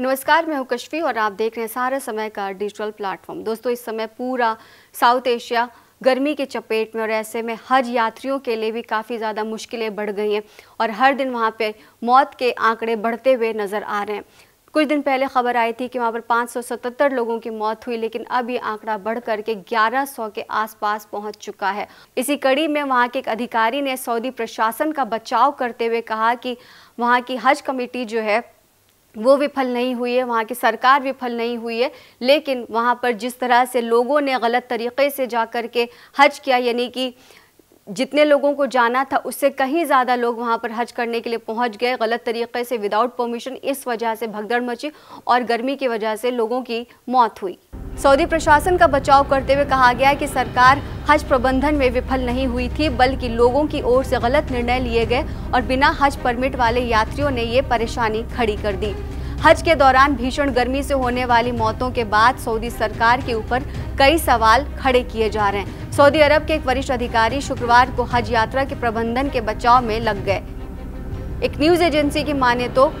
नमस्कार, मैं हूकशफी और आप देख रहे हैं सारा समय का डिजिटल प्लेटफॉर्म। दोस्तों, इस समय पूरा साउथ एशिया गर्मी के चपेट में और ऐसे में हज यात्रियों के लिए भी काफ़ी ज़्यादा मुश्किलें बढ़ गई हैं और हर दिन वहाँ पे मौत के आंकड़े बढ़ते हुए नज़र आ रहे हैं। कुछ दिन पहले खबर आई थी कि वहाँ पर 577 लोगों की मौत हुई, लेकिन अब ये आंकड़ा बढ़ करके 1100 के आसपास पहुँच चुका है। इसी कड़ी में वहाँ के एक अधिकारी ने सऊदी प्रशासन का बचाव करते हुए कहा कि वहाँ की हज कमेटी जो है वो विफल नहीं हुई है, वहाँ की सरकार विफल नहीं हुई है, लेकिन वहाँ पर जिस तरह से लोगों ने गलत तरीके से जा कर के हज किया, यानी कि जितने लोगों को जाना था उससे कहीं ज़्यादा लोग वहाँ पर हज करने के लिए पहुँच गए गलत तरीके से, विदाउट परमिशन। इस वजह से भगदड़ मची और गर्मी की वजह से लोगों की मौत हुई। सऊदी प्रशासन का बचाव करते हुए कहा गया कि सरकार हज प्रबंधन में विफल नहीं हुई थी, बल्कि लोगों की ओर से गलत निर्णय लिए गए और बिना हज परमिट वाले यात्रियों ने ये परेशानी खड़ी कर दी। हज के दौरान भीषण गर्मी से होने वाली मौतों के बाद सऊदी सरकार के ऊपर कई सवाल खड़े किए जा रहे हैं। सऊदी अरब के एक वरिष्ठ अधिकारी शुक्रवार को हज यात्रा के प्रबंधन के बचाव में लग गए। एक न्यूज एजेंसी की माने तो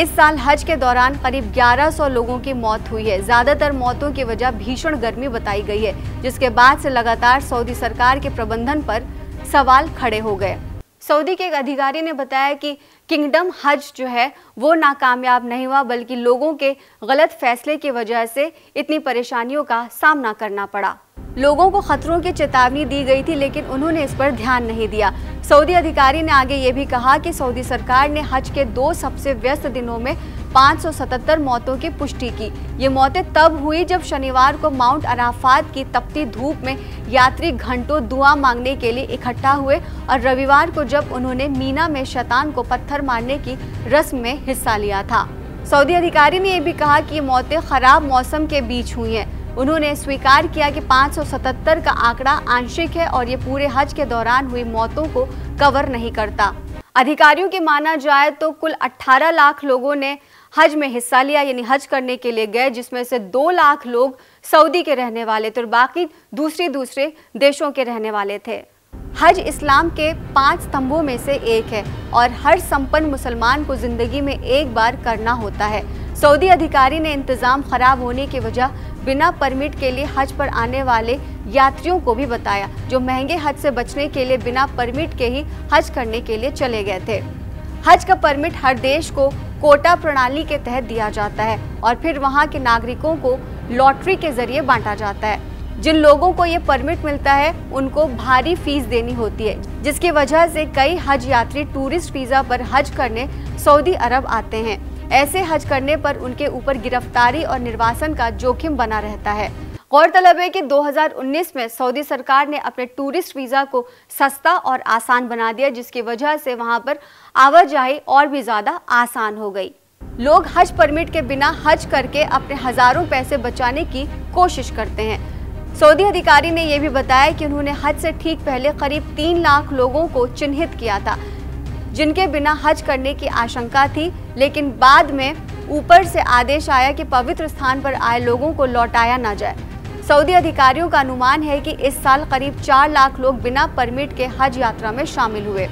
इस साल हज के दौरान करीब 1100 लोगों की मौत हुई है। ज़्यादातर मौतों की वजह भीषण गर्मी बताई गई है, जिसके बाद से लगातार सऊदी सरकार के प्रबंधन पर सवाल खड़े हो गए। सऊदी के एक अधिकारी ने बताया कि किंगडम हज जो है वो नाकामयाब नहीं हुआ, बल्कि लोगों के गलत फैसले की वजह से इतनी परेशानियों का सामना करना पड़ा। लोगों को खतरों की चेतावनी दी गई थी, लेकिन उन्होंने इस पर ध्यान नहीं दिया। सऊदी अधिकारी ने आगे ये भी कहा कि सऊदी सरकार ने हज के दो सबसे व्यस्त दिनों में 577 मौतों की पुष्टि की। ये मौतें तब हुई जब शनिवार को माउंट अराफात की तपती धूप में यात्री घंटों दुआ मांगने के लिए इकट्ठा हुए और रविवार को जब उन्होंने मीना में शैतान को पत्थर मारने की रस्म में हिस्सा लिया था। सऊदी अधिकारी ने यह भी कहा कि ये मौतें खराब मौसम के बीच हुई हैं। उन्होंने स्वीकार किया कि 577 का आंकड़ा आंशिक है और ये पूरे हज के दौरान हुई मौतों को कवर नहीं करता। अधिकारियों के माना जाए तो कुल 18 लाख लोगों ने हज में हिस्सा लिया, यानी हज करने के लिए गए, जिसमें से 2 लाख लोग सऊदी के रहने वाले थे और बाकी दूसरे देशों के रहने वाले थे। हज इस्लाम के 5 स्तंभों में से एक है और हर संपन्न मुसलमान को जिंदगी में एक बार करना होता है। सऊदी अधिकारी ने इंतजाम खराब होने की वजह बिना परमिट के लिए हज पर आने वाले यात्रियों को भी बताया, जो महंगे हज से बचने के लिए बिना परमिट के ही हज करने के लिए चले गए थे। हज का परमिट हर देश को कोटा प्रणाली के तहत दिया जाता है और फिर वहां के नागरिकों को लॉटरी के जरिए बांटा जाता है। जिन लोगों को ये परमिट मिलता है उनको भारी फीस देनी होती है, जिसकी वजह से कई हज यात्री टूरिस्ट वीजा पर हज करने सऊदी अरब आते हैं। ऐसे हज करने पर उनके ऊपर गिरफ्तारी और निर्वासन का जोखिम बना रहता है। गौरतलब है कि 2019 में सऊदी सरकार ने अपने टूरिस्ट वीज़ा को सस्ता और आसान बना दिया, जिसकी वजह से वहां पर आवाजाही और भी ज़्यादा आसान हो गई। लोग हज परमिट के बिना हज करके अपने हज़ारों पैसे बचाने की कोशिश करते हैं। सऊदी अधिकारी ने यह भी बताया कि उन्होंने हज से ठीक पहले करीब 3 लाख लोगों को चिन्हित किया था, जिनके बिना हज करने की आशंका थी, लेकिन बाद में ऊपर से आदेश आया कि पवित्र स्थान पर आए लोगों को लौटाया ना जाए। सऊदी अधिकारियों का अनुमान है कि इस साल करीब 4 लाख लोग बिना परमिट के हज यात्रा में शामिल हुए।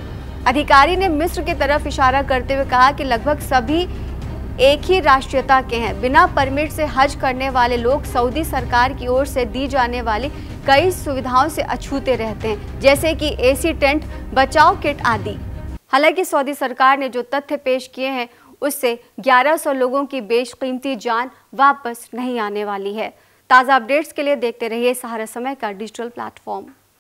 अधिकारी ने मिस्र की तरफ इशारा करते हुए कहा कि लगभग सभी एक ही राष्ट्रीयता के हैं। बिना परमिट से हज करने वाले लोग सऊदी सरकार की ओर से दी जाने वाली कई सुविधाओं से अछूते रहते हैं, जैसे कि एसी टेंट, बचाव किट आदि। हालांकि सऊदी सरकार ने जो तथ्य पेश किए हैं उससे 1100 लोगों की बेशकीमती जान वापस नहीं आने वाली है। ताज़ा अपडेट्स के लिए देखते रहिए सारा समय का डिजिटल प्लेटफॉर्म।